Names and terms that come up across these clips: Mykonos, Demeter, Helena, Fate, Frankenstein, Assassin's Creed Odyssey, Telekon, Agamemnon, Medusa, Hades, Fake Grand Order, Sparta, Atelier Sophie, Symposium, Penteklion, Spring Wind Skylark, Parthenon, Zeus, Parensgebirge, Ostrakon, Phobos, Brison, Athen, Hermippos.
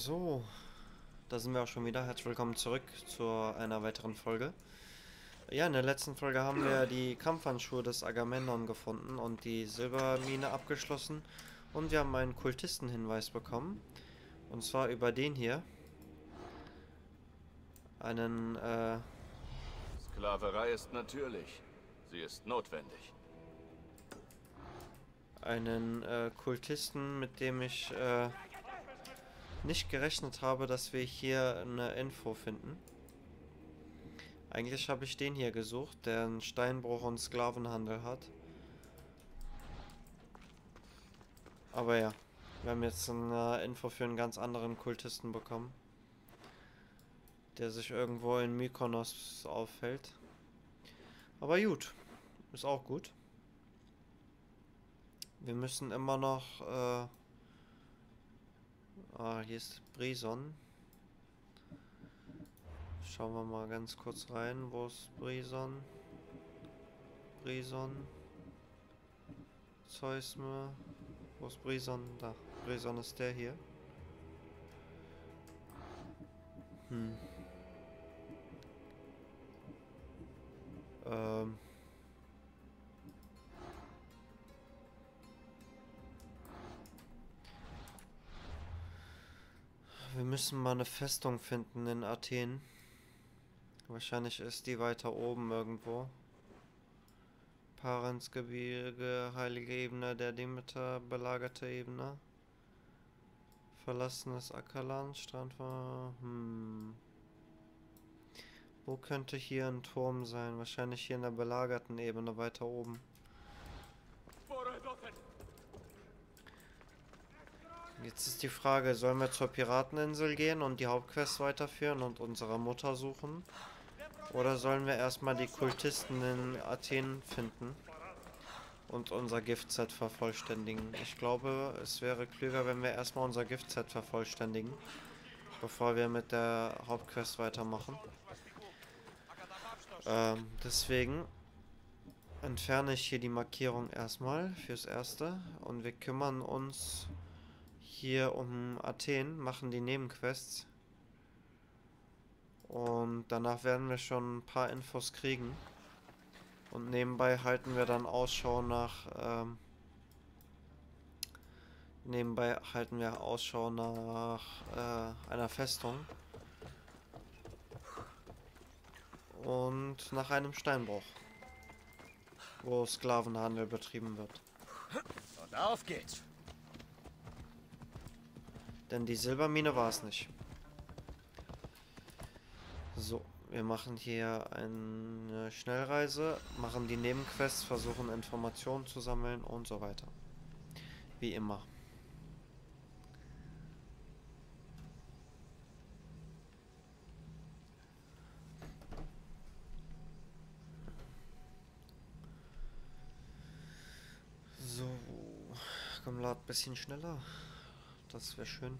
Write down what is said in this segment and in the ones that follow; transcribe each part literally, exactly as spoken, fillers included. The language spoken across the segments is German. So, da sind wir auch schon wieder. Herzlich willkommen zurück zu einer weiteren Folge. Ja, in der letzten Folge haben wir die Kampfhandschuhe des Agamemnon gefunden und die Silbermine abgeschlossen. Und wir haben einen Kultistenhinweis bekommen. Und zwar über den hier. Einen, äh... Sklaverei ist natürlich. Sie ist notwendig. Einen äh, Kultisten, mit dem ich äh, nicht gerechnet habe, dass wir hier eine Info finden. Eigentlich habe ich den hier gesucht, der einen Steinbruch und Sklavenhandel hat. Aber ja, wir haben jetzt eine Info für einen ganz anderen Kultisten bekommen, der sich irgendwo in Mykonos aufhält. Aber gut, ist auch gut. Wir müssen immer noch, äh, ah, hier ist Brison. Schauen wir mal ganz kurz rein, wo ist Brison? Brison. Zeusme. Wo ist Brison? Da, Brison ist der hier. Hm. Ähm. Wir müssen mal eine Festung finden in Athen. Wahrscheinlich ist die weiter oben irgendwo. Parensgebirge, heilige Ebene, der Demeter, belagerte Ebene. Verlassenes Ackerland, Strand war... Hm. Wo könnte hier ein Turm sein? Wahrscheinlich hier in der belagerten Ebene, weiter oben. Jetzt ist die Frage, sollen wir zur Pirateninsel gehen und die Hauptquest weiterführen und unsere Mutter suchen? Oder sollen wir erstmal die Kultisten in Athen finden und unser Giftset vervollständigen? Ich glaube, es wäre klüger, wenn wir erstmal unser Giftset vervollständigen, bevor wir mit der Hauptquest weitermachen. Ähm, deswegen entferne ich hier die Markierung erstmal fürs Erste und wir kümmern uns hier um Athen, machen die Nebenquests und danach werden wir schon ein paar Infos kriegen und nebenbei halten wir dann Ausschau nach ähm, nebenbei halten wir Ausschau nach äh, einer Festung und nach einem Steinbruch, wo Sklavenhandel betrieben wird. Und auf geht's! Denn die Silbermine war es nicht. So, wir machen hier eine Schnellreise, machen die Nebenquests, versuchen Informationen zu sammeln und so weiter. Wie immer. So, komm, lad ein bisschen schneller. Das wäre schön.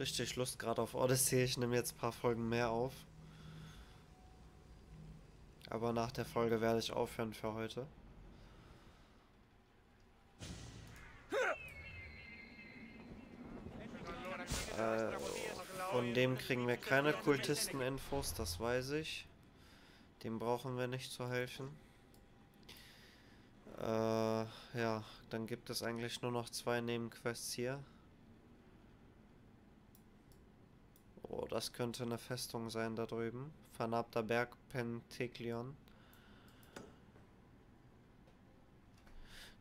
Richtig Lust gerade auf Odyssey. Ich nehme jetzt ein paar Folgen mehr auf. Aber nach der Folge werde ich aufhören für heute. Äh, von dem kriegen wir keine Kultisten-Infos, das weiß ich. Dem brauchen wir nicht zu helfen. Äh, ja, dann gibt es eigentlich nur noch zwei Nebenquests hier. Oh, das könnte eine Festung sein da drüben. Vernarbter Berg, Penteklion.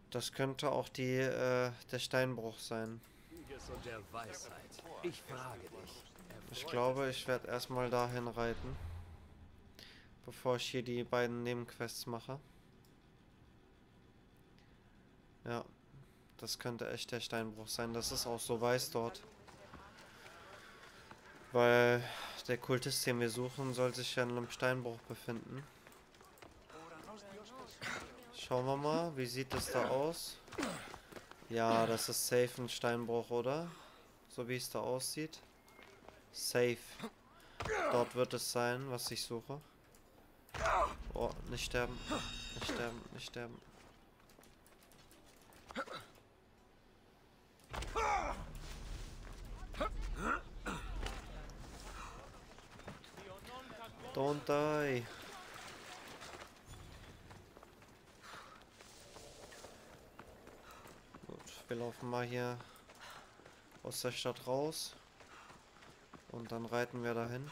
Das könnte auch die, äh, der Steinbruch sein. Ich frage dich. Ich glaube, ich werde erstmal dahin reiten, bevor ich hier die beiden Nebenquests mache. Ja, das könnte echt der Steinbruch sein. Das ist auch so weiß dort. Weil der Kultist, den wir suchen, soll sich ja in einem Steinbruch befinden. Schauen wir mal, wie sieht das da aus? Ja, das ist safe ein Steinbruch, oder? So wie es da aussieht. Safe. Dort wird es sein, was ich suche. Oh, nicht sterben. Nicht sterben, nicht sterben. Don't die. Gut, wir laufen mal hier aus der Stadt raus. Und dann reiten wir dahin.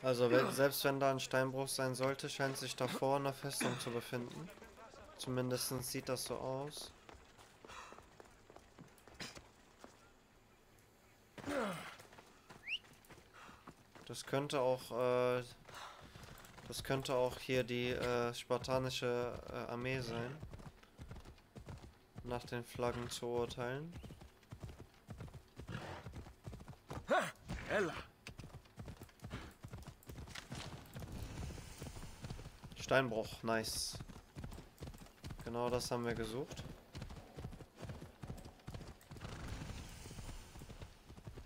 Also wenn, selbst wenn da ein Steinbruch sein sollte, scheint sich davor eine Festung zu befinden. Zumindest sieht das so aus. Das könnte auch, äh, das könnte auch hier die äh, spartanische äh, Armee sein. Nach den Flaggen zu urteilen. Steinbruch, nice. Genau das haben wir gesucht.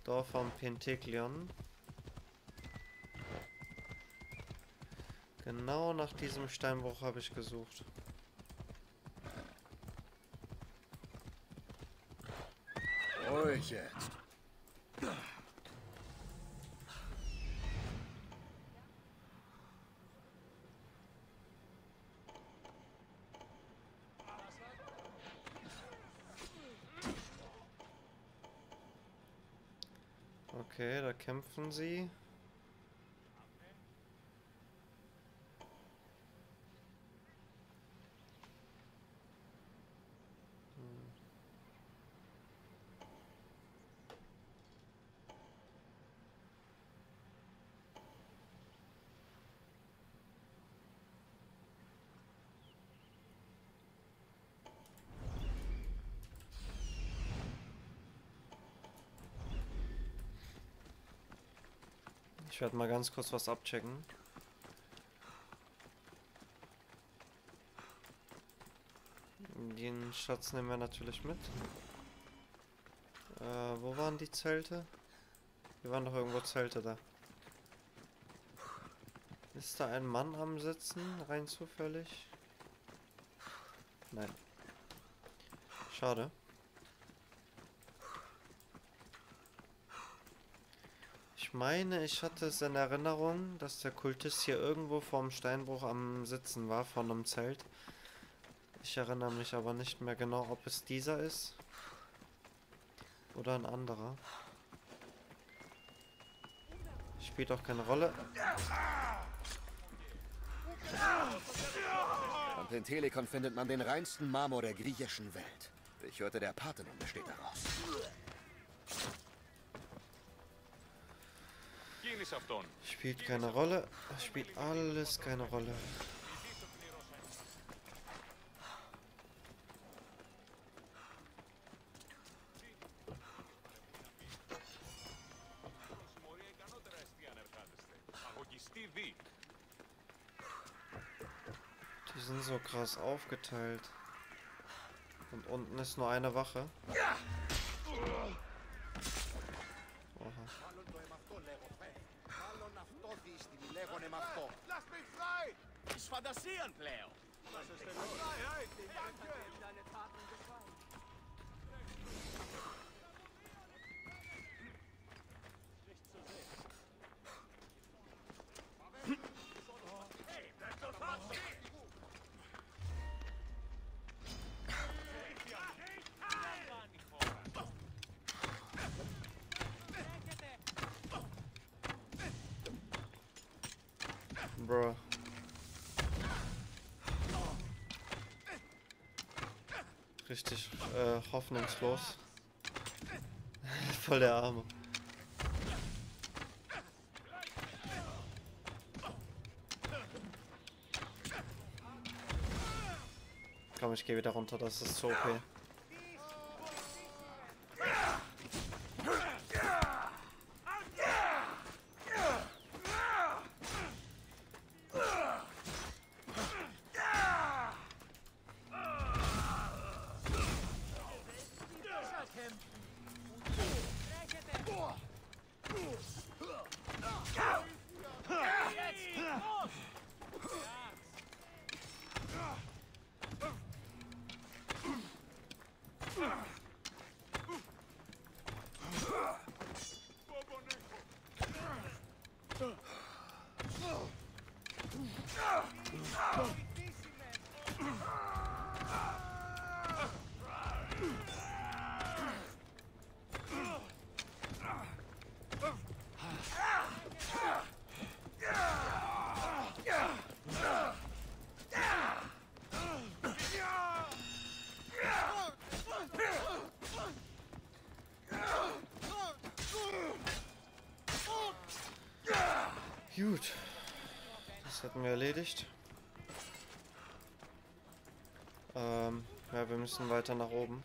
Dorf am Penteklion. Genau nach diesem Steinbruch habe ich gesucht. Euch jetzt. Okay, da kämpfen sie. Hm. Ich werde mal ganz kurz was abchecken. Den Schatz nehmen wir natürlich mit. Äh, wo waren die Zelte? Hier waren doch irgendwo Zelte da. Ist da ein Mann am Sitzen? Rein zufällig? Nein. Schade. Ich meine, ich hatte es in Erinnerung, dass der Kultist hier irgendwo vorm Steinbruch am Sitzen war, vor einem Zelt. Ich erinnere mich aber nicht mehr genau, ob es dieser ist oder ein anderer. Spielt auch keine Rolle. An den Telekon findet man den reinsten Marmor der griechischen Welt. Ich hörte, der Parthenon besteht daraus. Spielt keine Rolle. Spielt alles keine Rolle. Die sind so krass aufgeteilt. Und unten ist nur eine Wache. Bro. Richtig äh, hoffnungslos. Voll der Arme. Komm, ich gehe wieder runter, das ist so okay. Gut, das hätten wir erledigt. Ähm, ja, wir müssen weiter nach oben.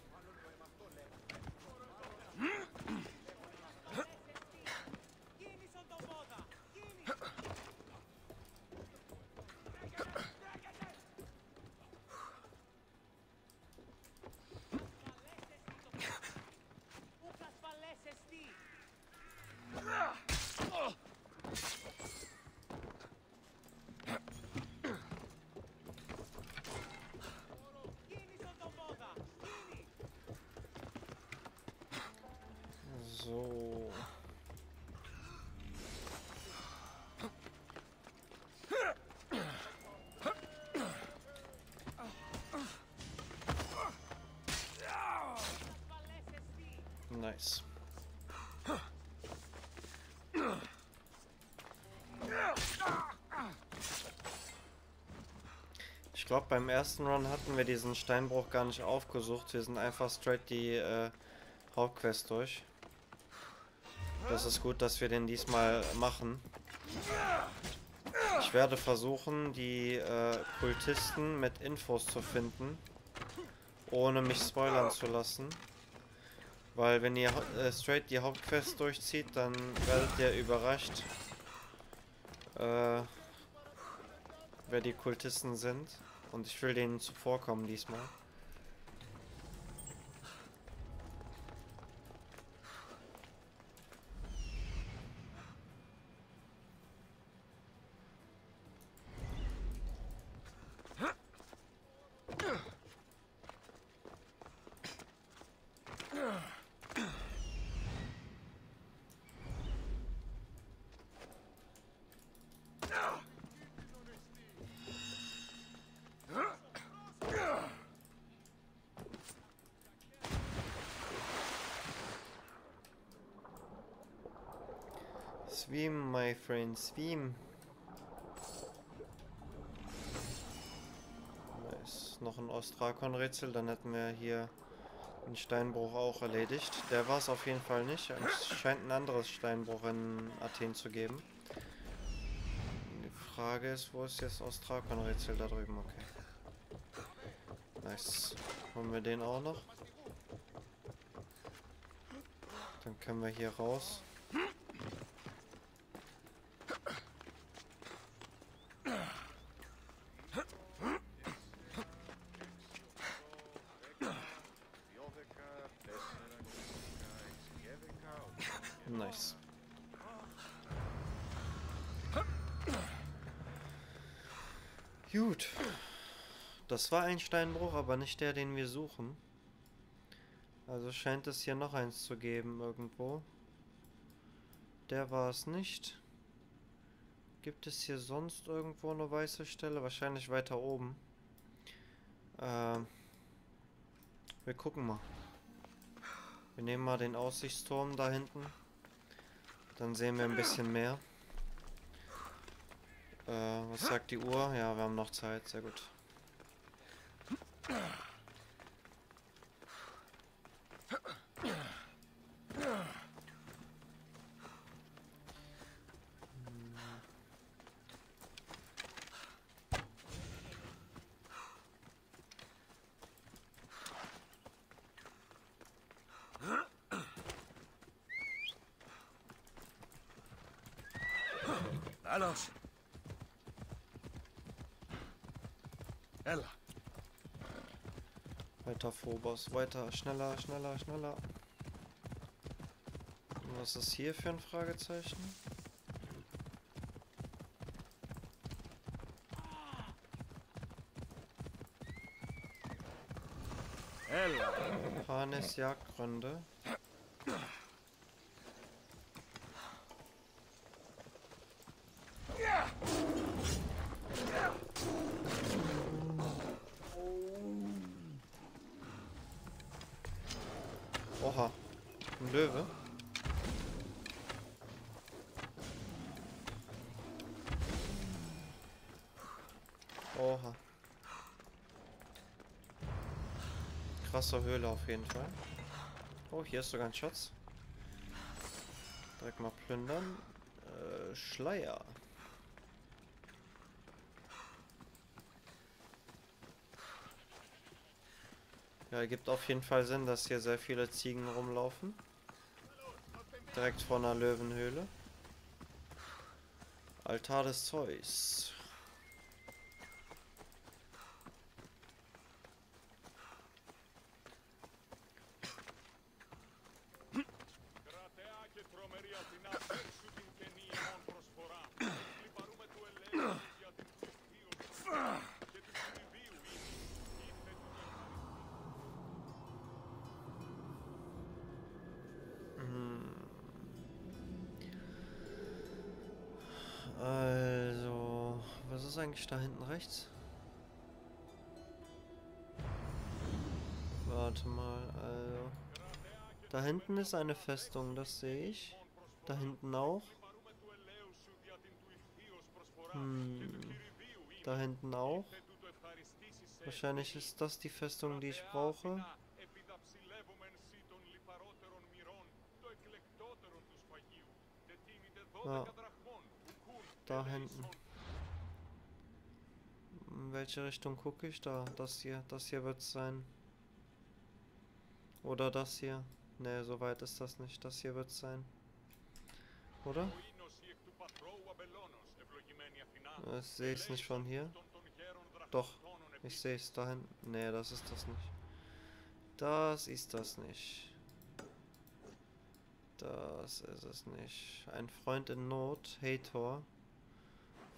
So. Nice. Ich glaube, beim ersten Run hatten wir diesen Steinbruch gar nicht aufgesucht. Wir sind einfach straight die äh, Hauptquest durch. Das ist gut, dass wir den diesmal machen. Ich werde versuchen, die äh, Kultisten mit Infos zu finden, ohne mich spoilern zu lassen. Weil wenn ihr äh, straight die Hauptquest durchzieht, dann werdet ihr überrascht, äh, wer die Kultisten sind. Und ich will denen zuvorkommen diesmal. Swim, my friend, swim. Nice. Noch ein Ostrakon-Rätsel, dann hätten wir hier einen Steinbruch auch erledigt. Der war es auf jeden Fall nicht. Es scheint ein anderes Steinbruch in Athen zu geben. Die Frage ist, wo ist jetzt Ostrakon-Rätsel? Da drüben, okay. Nice. Holen wir den auch noch. Dann können wir hier raus. Nice. Gut. Das war ein Steinbruch, aber nicht der, den wir suchen. Also scheint es hier noch eins zu geben irgendwo. Der war es nicht. Gibt es hier sonst irgendwo eine weiße Stelle? Wahrscheinlich weiter oben. Ähm, wir gucken mal. Wir nehmen mal den Aussichtsturm da hinten. Dann sehen wir ein bisschen mehr. Äh, was sagt die Uhr? Ja, wir haben noch Zeit. Sehr gut. Los. Ella. Weiter, Phobos, weiter, schneller, schneller, schneller. Und was ist hier für ein Fragezeichen? Ella. Panis Jagdgründe. Oha. Ein Löwe. Oha. Krasser Höhle auf jeden Fall. Oh, hier ist sogar ein Schatz. Direkt mal plündern. Äh, Schleier. Ja, gibt auf jeden Fall Sinn, dass hier sehr viele Ziegen rumlaufen. Direkt vor einer Löwenhöhle. Altar des Zeus. Also, was ist eigentlich da hinten rechts? Warte mal, also. Da hinten ist eine Festung, das sehe ich. Da hinten auch. Hm. Da hinten auch. Wahrscheinlich ist das die Festung, die ich brauche. Ja. Da hinten. In welche Richtung gucke ich da? Das hier. Das hier wird es sein. Oder das hier. Ne, so weit ist das nicht. Das hier wird es sein. Oder? Ich sehe es nicht von hier. Doch. Ich sehe es da hinten. Ne, das ist das nicht. Das ist das nicht. Das ist es nicht. Ein Freund in Not. Hator.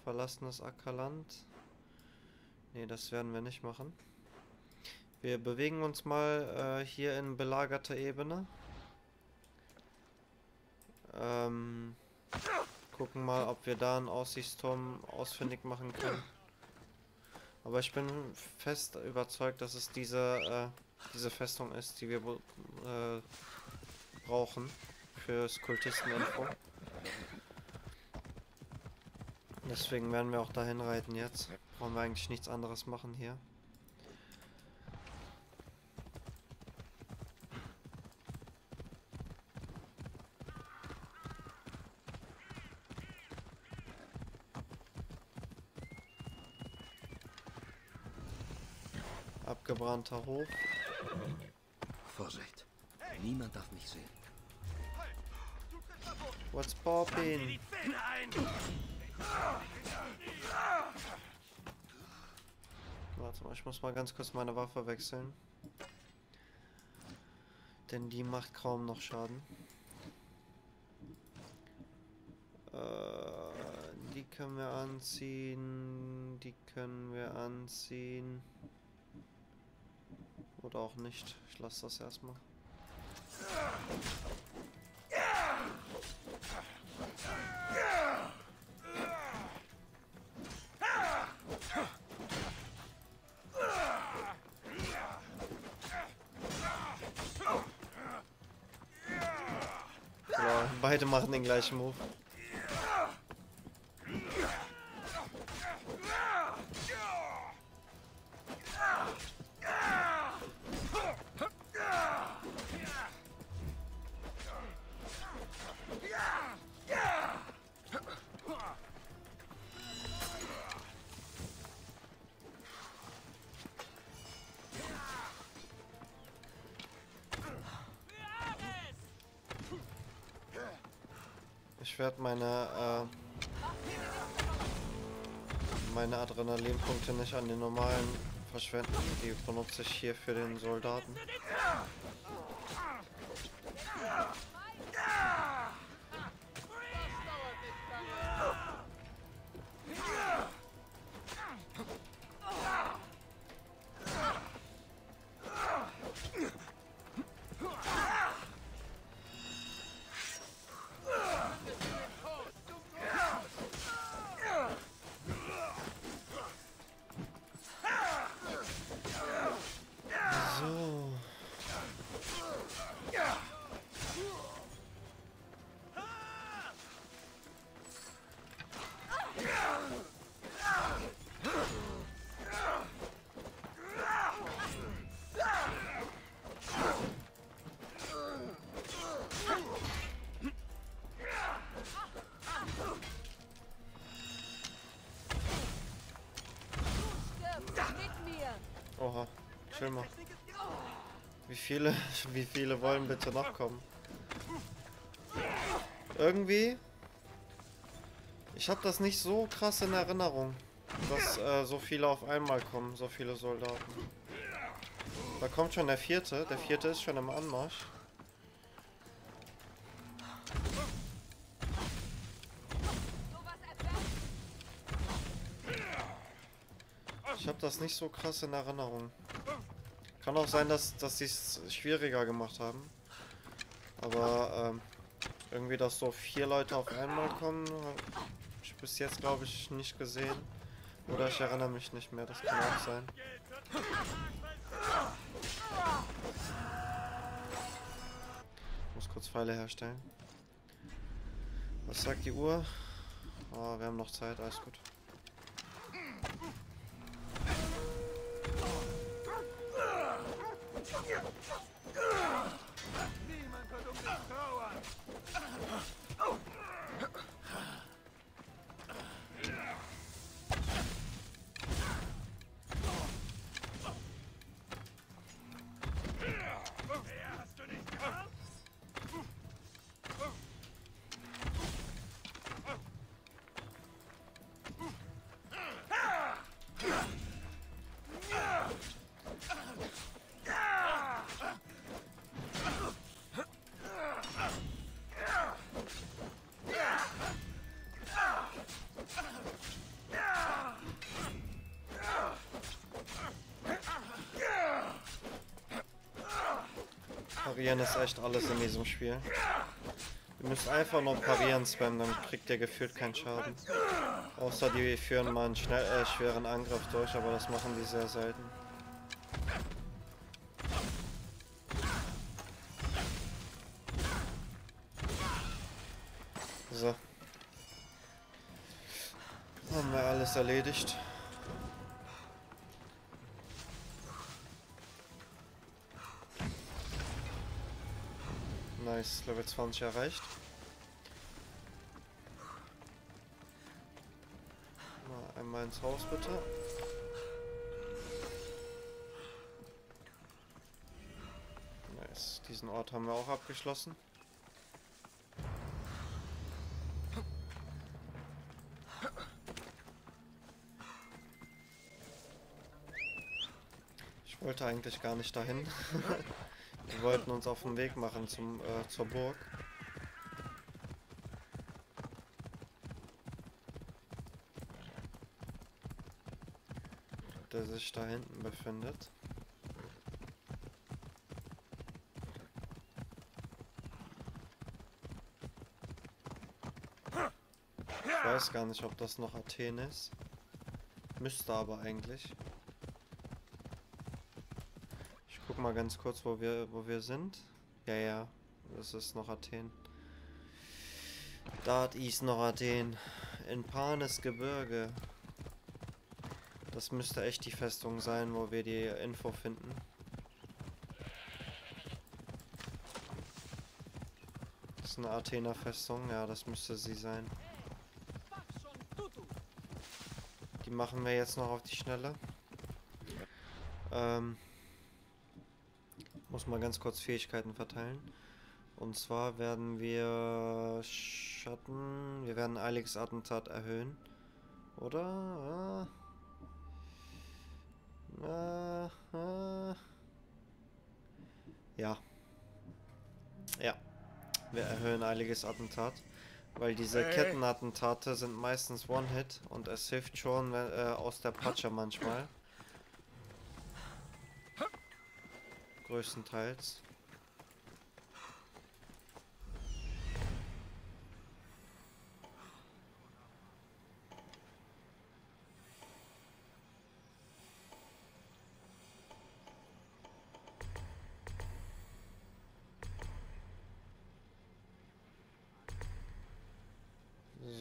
Verlassenes Ackerland. Ne, das werden wir nicht machen. Wir bewegen uns mal äh, hier in belagerte Ebene. Ähm, gucken mal, ob wir da einen Aussichtsturm ausfindig machen können. Aber ich bin fest überzeugt, dass es diese, äh, diese Festung ist, die wir äh, brauchen fürs Kultisten-Info. Deswegen werden wir auch dahin reiten jetzt. Brauchen wir eigentlich nichts anderes machen hier. Abgebrannter Hof. Vorsicht. Niemand darf mich sehen. What's poppin'? Warte mal, ich muss mal ganz kurz meine Waffe wechseln. Denn die macht kaum noch Schaden. Äh, die können wir anziehen. Die können wir anziehen. Oder auch nicht. Ich lasse das erstmal. Ja, beide machen den gleichen Move. Ich werde meine, äh, meine Adrenalinpunkte nicht an den normalen verschwenden. Die benutze ich hier für den Soldaten. Oha, chill mal. Wie viele, wie viele wollen bitte noch kommen? Irgendwie... Ich habe das nicht so krass in Erinnerung, dass äh, so viele auf einmal kommen, so viele Soldaten. Da kommt schon der vierte. Der vierte ist schon im Anmarsch. Ich habe das nicht so krass in Erinnerung. Kann auch sein, dass, dass sie es schwieriger gemacht haben. Aber ähm, irgendwie, dass so vier Leute auf einmal kommen, habe ich bis jetzt, glaube ich, nicht gesehen. Oder ich erinnere mich nicht mehr, das kann auch sein. Ich muss kurz Pfeile herstellen. Was sagt die Uhr? Oh, wir haben noch Zeit, alles gut. Niemand wird um dich trauern. Parieren ist echt alles in diesem Spiel. Ihr müsst einfach nur parieren spammen, dann kriegt ihr gefühlt keinen Schaden. Außer die führen mal einen schnell, äh, schweren Angriff durch, aber das machen die sehr selten. So. Haben wir alles erledigt. Nice, Level zwanzig erreicht. Mal einmal ins Haus bitte. Nice, diesen Ort haben wir auch abgeschlossen. Ich wollte eigentlich gar nicht dahin. Wir wollten uns auf den Weg machen zum, äh, zur Burg. Der sich da hinten befindet. Ich weiß gar nicht, ob das noch Athen ist. Müsste aber eigentlich. Guck mal ganz kurz, wo wir wo wir sind. Ja, ja, das ist noch Athen. Das ist noch Athen. In Parensgebirge. Das müsste echt die Festung sein, wo wir die Info finden. Das ist eine Athener Festung, ja, das müsste sie sein. Die machen wir jetzt noch auf die Schnelle. Ähm... Muss mal ganz kurz Fähigkeiten verteilen. Und zwar werden wir Schatten... Wir werden Eiliges Attentat erhöhen. Oder? Ja. Ja. Wir erhöhen Eiliges Attentat. Weil diese Kettenattentate sind meistens One-Hit. Und es hilft schon äh, aus der Patsche manchmal. Größtenteils.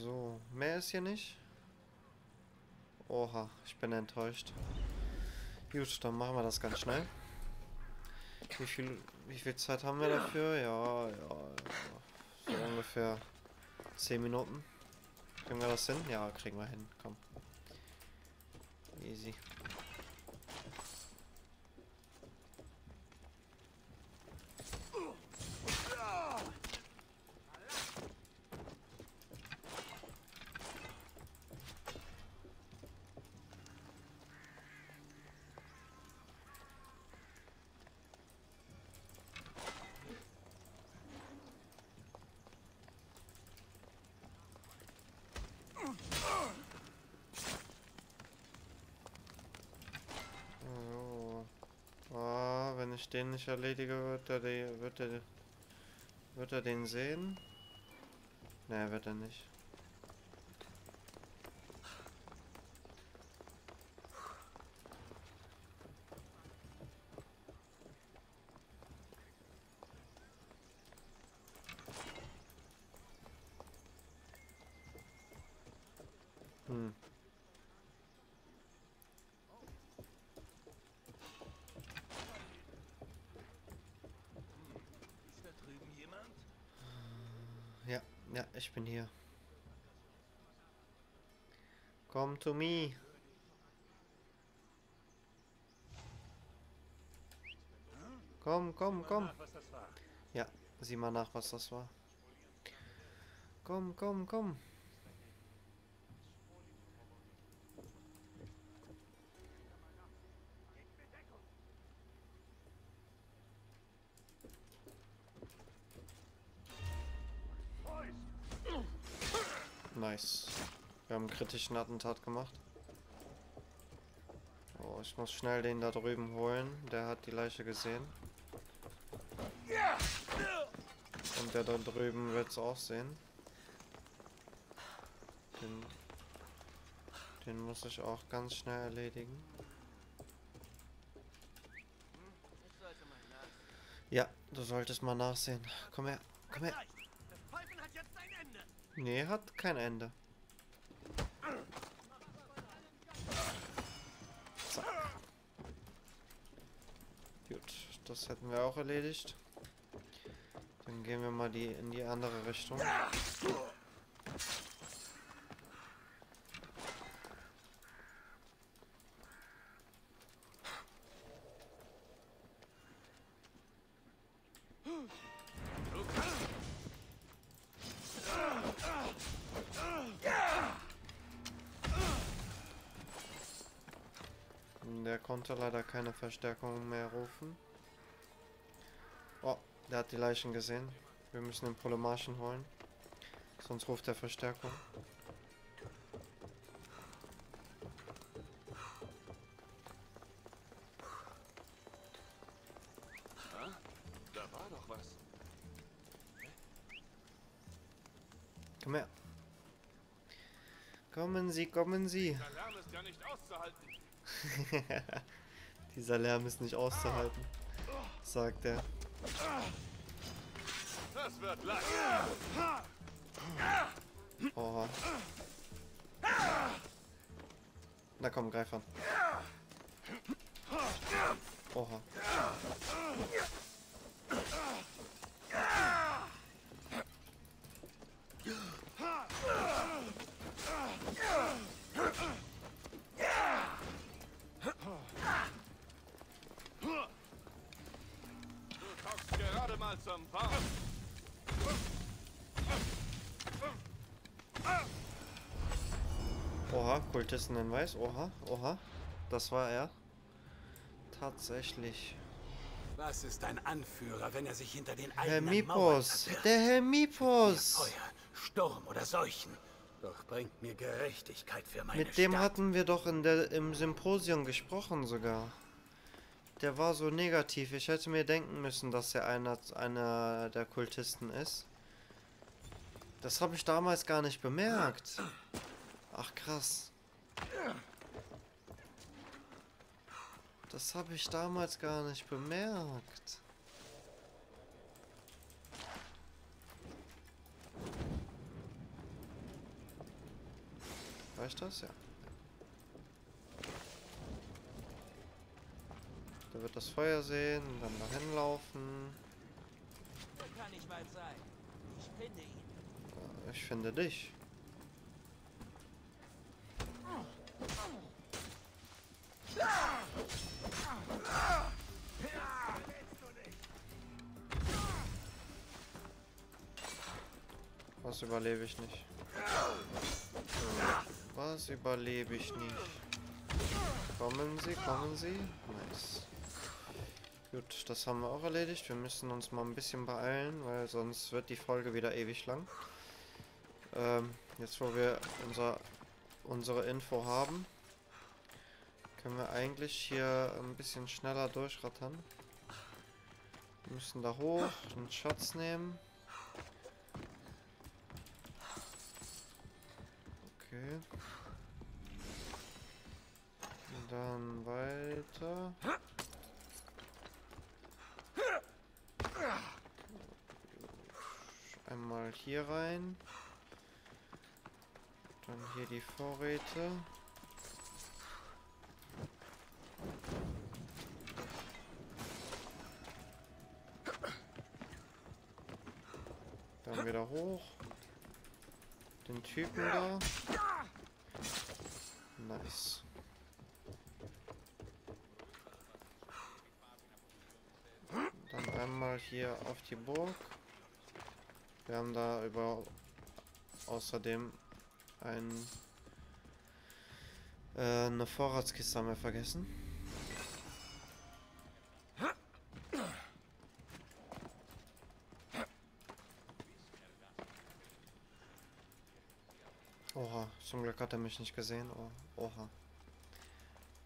So, mehr ist hier nicht. Oha, ich bin enttäuscht. Gut, dann machen wir das ganz schnell. Wie viel, wie viel Zeit haben wir dafür? Ja, ja, ja. So ungefähr zehn Minuten. Kriegen wir das hin? Ja, kriegen wir hin. Komm. Easy. ich den nicht erledige, wird er, die, wird, er, wird er den sehen? Ne, wird er nicht. Hm. Ist da drüben jemand? Ja, ja, ich bin hier. Come to me. Komm, komm, komm. Ja, sieh mal nach, was das war. Komm, komm, komm. Nice. Wir haben einen kritischen Attentat gemacht. Oh, ich muss schnell den da drüben holen. Der hat die Leiche gesehen. Und der da drüben wird es auch sehen. Den, den muss ich auch ganz schnell erledigen. Ja, du solltest mal nachsehen. Komm her, komm her. Nee, hat kein Ende. Zack. Gut, das hätten wir auch erledigt. Dann gehen wir mal die in die andere Richtung. Der konnte leider keine Verstärkung mehr rufen. Oh, der hat die Leichen gesehen. Wir müssen den Polemarchen holen. Sonst ruft er Verstärkung. Ha? Da war doch was. Komm her. Kommen Sie, kommen Sie. Der Alarm ist ja nicht auszuhalten. Dieser Lärm ist nicht auszuhalten, sagt er. Das wird lang. Oha. Na komm, greif an. Oha. Zum Fahren. Oha, Kultisten in Weiß. Oha, oha. Das war er. Tatsächlich. Was ist ein Anführer, wenn er sich hinter den eigenen Hermippos. Mauern der Hermippos. Feuer, Sturm oder Seuchen. Doch bringt mir Gerechtigkeit für meine Mit dem Stadt. Hatten wir doch in der, im Symposium gesprochen sogar. Der war so negativ. Ich hätte mir denken müssen, dass er einer, einer der Kultisten ist. Das habe ich damals gar nicht bemerkt. Ach krass. Das habe ich damals gar nicht bemerkt. Weißt du das? Ja. Da wird das Feuer sehen, dann dahin laufen. Da kann ich mal sein. Ich finde ihn. Ich finde dich. Was überlebe ich nicht? Was überlebe ich nicht? Kommen Sie, kommen Sie. Nice. Gut, das haben wir auch erledigt. Wir müssen uns mal ein bisschen beeilen, weil sonst wird die Folge wieder ewig lang. Ähm, jetzt wo wir unser, unsere Info haben, können wir eigentlich hier ein bisschen schneller durchrattern. Wir müssen da hoch, einen Schatz nehmen. Okay. Und dann weiter. Einmal hier rein. Dann hier die Vorräte. Dann wieder hoch. Den Typen da. Nice. Dann einmal hier auf die Burg. Wir haben da über außerdem ein, äh, eine Vorratskiste haben wir vergessen. Oha, zum Glück hat er mich nicht gesehen. Oh, oha.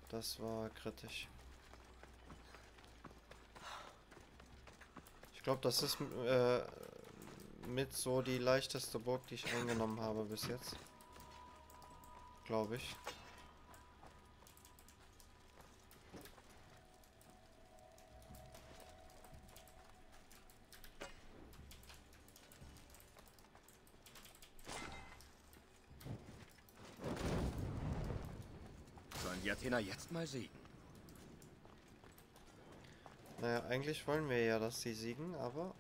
Das war kritisch. Ich glaube, das ist äh, mit so die leichteste Burg, die ich eingenommen habe bis jetzt. Glaube ich. Sollen die Athener jetzt mal siegen? Naja, eigentlich wollen wir ja, dass sie siegen, aber...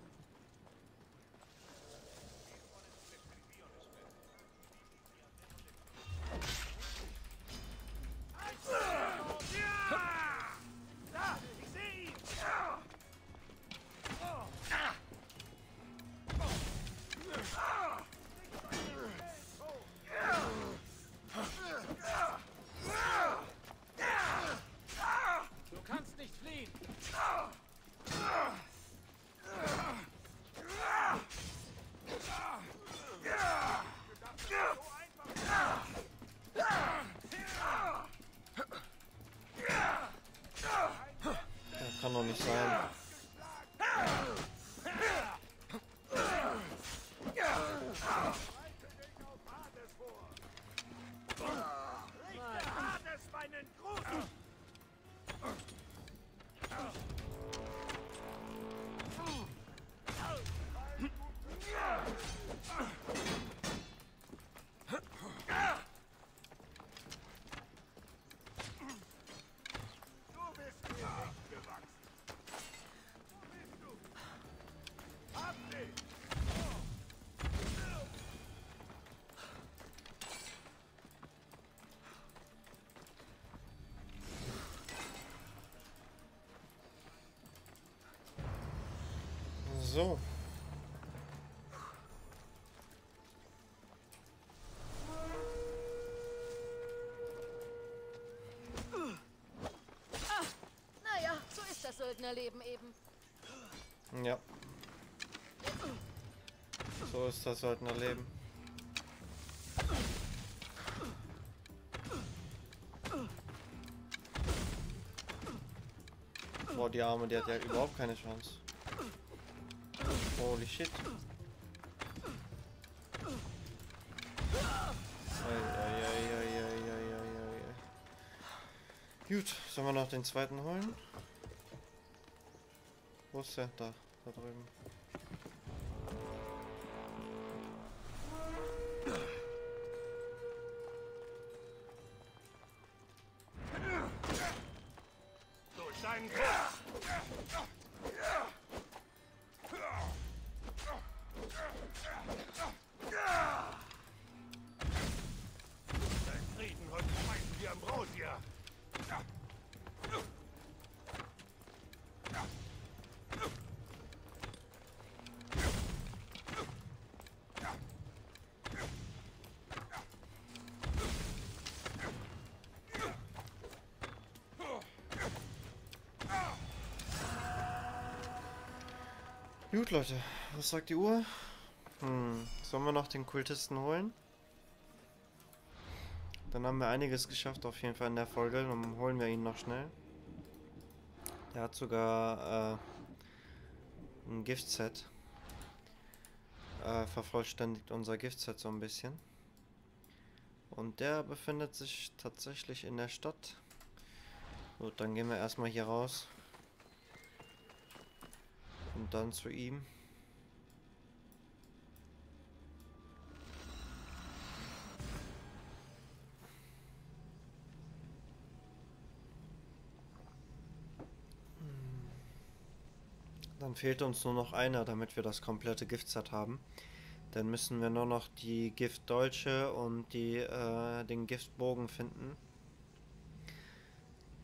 Kann doch nicht sein. So. Ach, naja, so ist das Söldnerleben eben. Ja. So ist das Söldnerleben. Boah, die Arme, die hat ja überhaupt keine Chance. Holy shit. Gut, sollen wir noch den zweiten holen? Wo ist der? Da, da drüben. Gut, Leute, was sagt die Uhr? Hm, sollen wir noch den Kultisten holen? Dann haben wir einiges geschafft, auf jeden Fall in der Folge. Dann holen wir ihn noch schnell. Der hat sogar äh, ein Giftset. Äh, vervollständigt unser Giftset so ein bisschen. Und der befindet sich tatsächlich in der Stadt. Gut, dann gehen wir erstmal hier raus. Und dann zu ihm. Dann fehlt uns nur noch einer, damit wir das komplette Giftset haben. Dann müssen wir nur noch die Giftdolche und die, äh, den Giftbogen finden.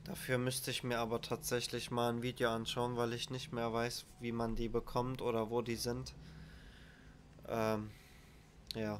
Dafür müsste ich mir aber tatsächlich mal ein Video anschauen, weil ich nicht mehr weiß, wie man die bekommt oder wo die sind. Ähm, ja.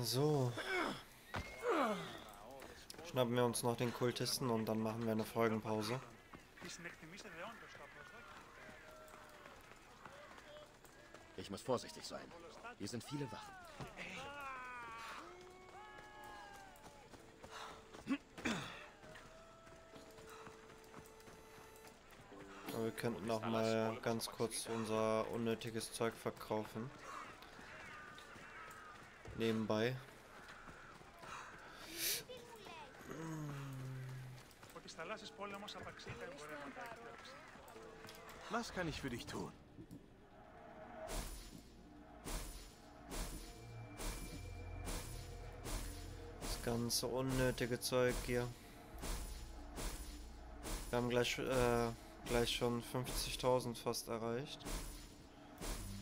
So, schnappen wir uns noch den Kultisten und dann machen wir eine Folgenpause. Ich muss vorsichtig sein. Hier sind viele Wachen. Aber wir könnten noch mal ganz kurz unser unnötiges Zeug verkaufen. Nebenbei. Was kann ich für dich tun? Das ganze unnötige Zeug hier. Wir haben gleich, äh, gleich schon fünfzigtausend fast erreicht.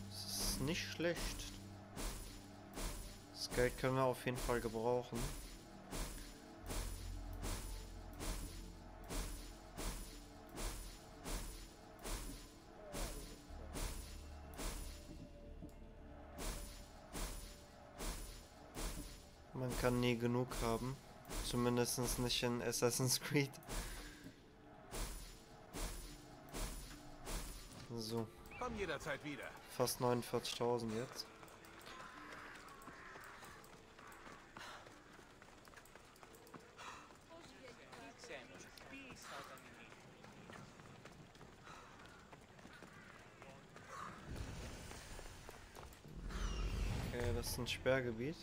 Das ist nicht schlecht. Geld können wir auf jeden Fall gebrauchen. Man kann nie genug haben. Zumindest nicht in Assassin's Creed. So. Komm jederzeit wieder. Fast neunundvierzigtausend jetzt. Das ist ein Sperrgebiet.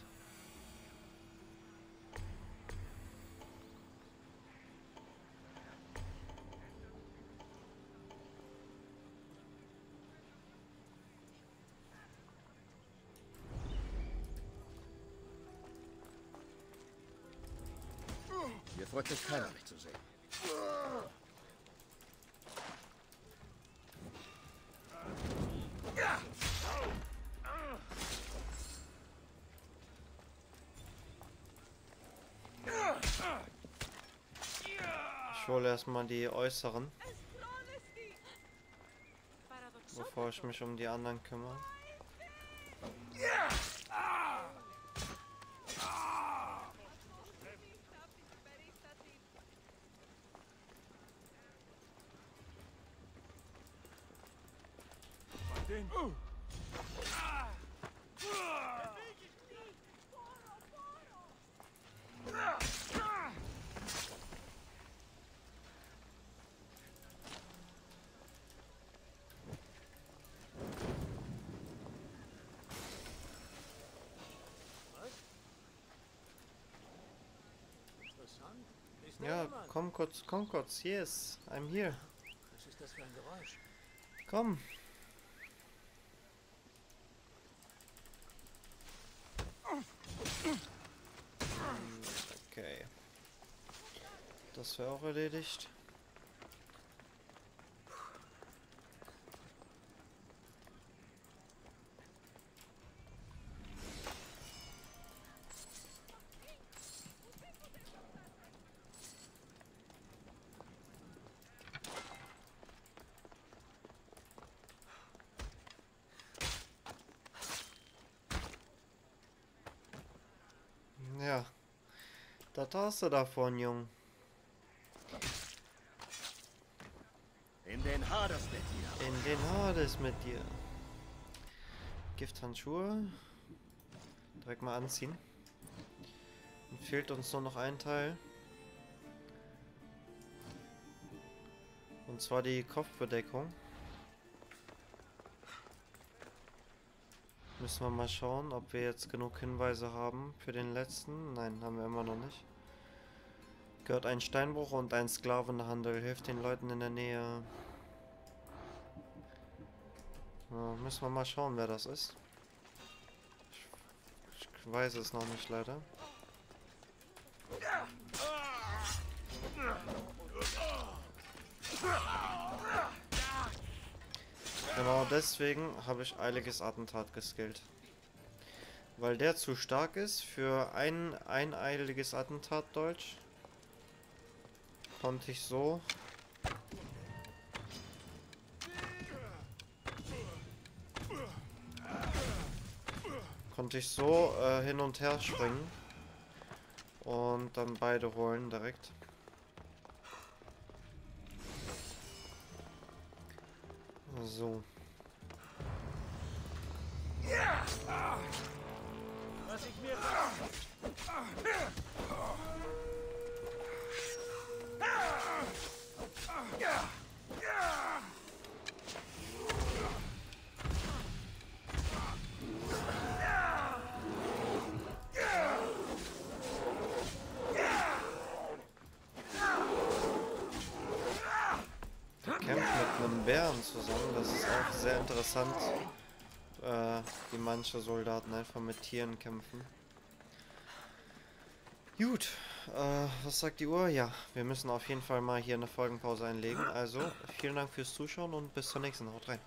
Hier freut sich keiner, mich zu sehen. Ich hole erstmal die äußeren, bevor ich mich um die anderen kümmere. Ja, komm kurz, komm kurz, yes, I'm here. Was ist das für ein Geräusch? Komm. Okay. Das wäre auch erledigt. Was hast du davon, Jung? In den Hades mit dir. In den Hades mit dir. Gifthandschuhe. Direkt mal anziehen. Und fehlt uns nur noch ein Teil. Und zwar die Kopfbedeckung. Müssen wir mal schauen, ob wir jetzt genug Hinweise haben für den letzten. Nein, haben wir immer noch nicht. Gehört ein Steinbruch und ein Sklavenhandel. Hilft den Leuten in der Nähe. Ja, müssen wir mal schauen, wer das ist. Ich weiß es noch nicht, leider. Genau deswegen habe ich Eiliges Attentat geskillt. Weil der zu stark ist für ein eiliges Attentat Deutsch. Konnte ich so konnte ich so äh, hin und her springen und dann beide holen direkt. So. Was ich mir... Bären zusammen, das ist auch sehr interessant, äh, wie manche Soldaten einfach mit Tieren kämpfen. Gut, äh, was sagt die Uhr? Ja, wir müssen auf jeden Fall mal hier eine Folgenpause einlegen. Also, vielen Dank fürs Zuschauen und bis zur nächsten. Haut rein.